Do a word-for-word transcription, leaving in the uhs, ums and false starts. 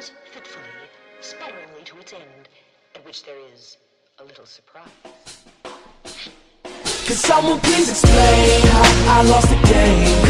moves fitfully, spirally to its end, at which there is a little surprise. Could someone please explain how I lost the game?